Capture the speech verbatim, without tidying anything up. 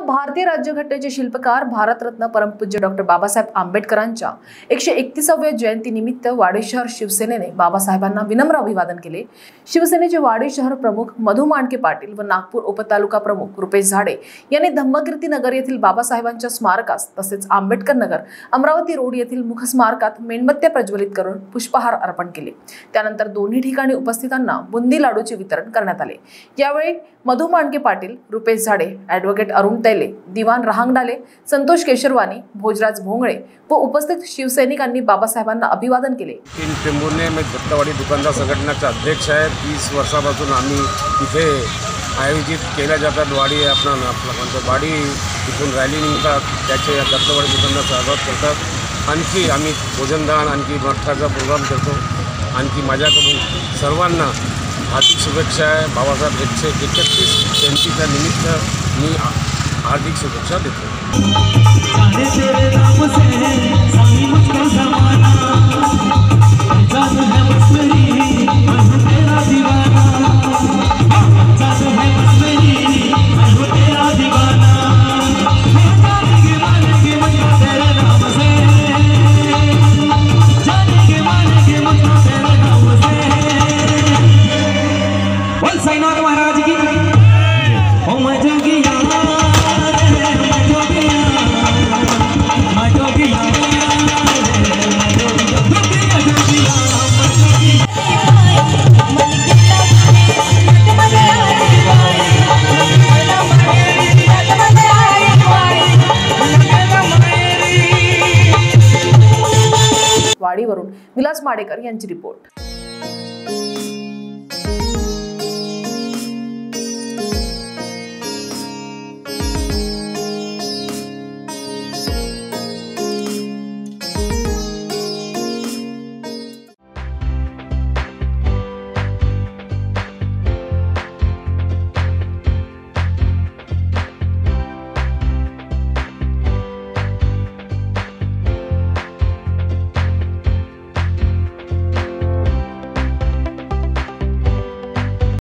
मित्रांनो, भारतीय राज्यघटनेचे शिल्पकार भारतरत्न परमपूज्य डॉक्टर बाबासाहेब आंबेडकरांच्या एकशे एकतीसाव्या जयंतीनिमित्त वाडे शहर शिवसेनेने बाबासाहेबांना विनम्र अभिवादन केले. शिवसेनेचे वाडे शहर प्रमुख मधु मांडके पाटील व नागपूर उपतालुका प्रमुख रुपेश झाडे यांनी धम्मकीर्ती नगर येथील बाबासाहेबांच्या स्मारकास तसेच आंबेडकर नगर अमरावती रोड येथील मुखस्मारकात मेणबत्त्या प्रज्वलित करून पुष्पहार अर्पण केले. त्यानंतर दोन्ही ठिकाणी उपस्थितांना बुंदी लाडूचे वितरण करण्यात आले. यावेळी मधु मांडके पाटील, रुपेश झाडे, ॲडव्होकेट अरुण तैले, दिवान रहांगडाले, संतोष केशरवानी, भोजराज भोंगळे व उपस्थित शिवसैनिकांनी बाबासाहेबांना अभिवादन केले. इन टेंबुर्ने में दत्तवाडी दुकानदार संघटनेचे अध्यक्ष आहेत. तीस वर्षापासून आम्ही इथे आयोजित केल्या जातात वाडी आपण आपल्या वाडी इथून रॅली निघतात, त्याचे दत्तवाडी दुकानदार स्वागत करतात. आणखी आम्ही भोजनदान आणखी नाटकाचा प्रोग्राम करतो. आणखी माझ्याकडून सर्वांना हार्दिक शुभेच्छा आहे. बाबासाहेब एकशे एकतीस जयंतीच्या निमित्त मी हार्दिक शुभेच्छा देतो. वाडीवरून विलास माडेकर यांची रिपोर्ट.